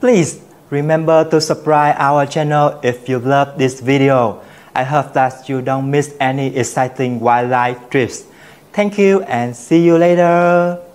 Please remember to subscribe our channel if you love this video. I hope that you don't miss any exciting wildlife trips. Thank you and see you later.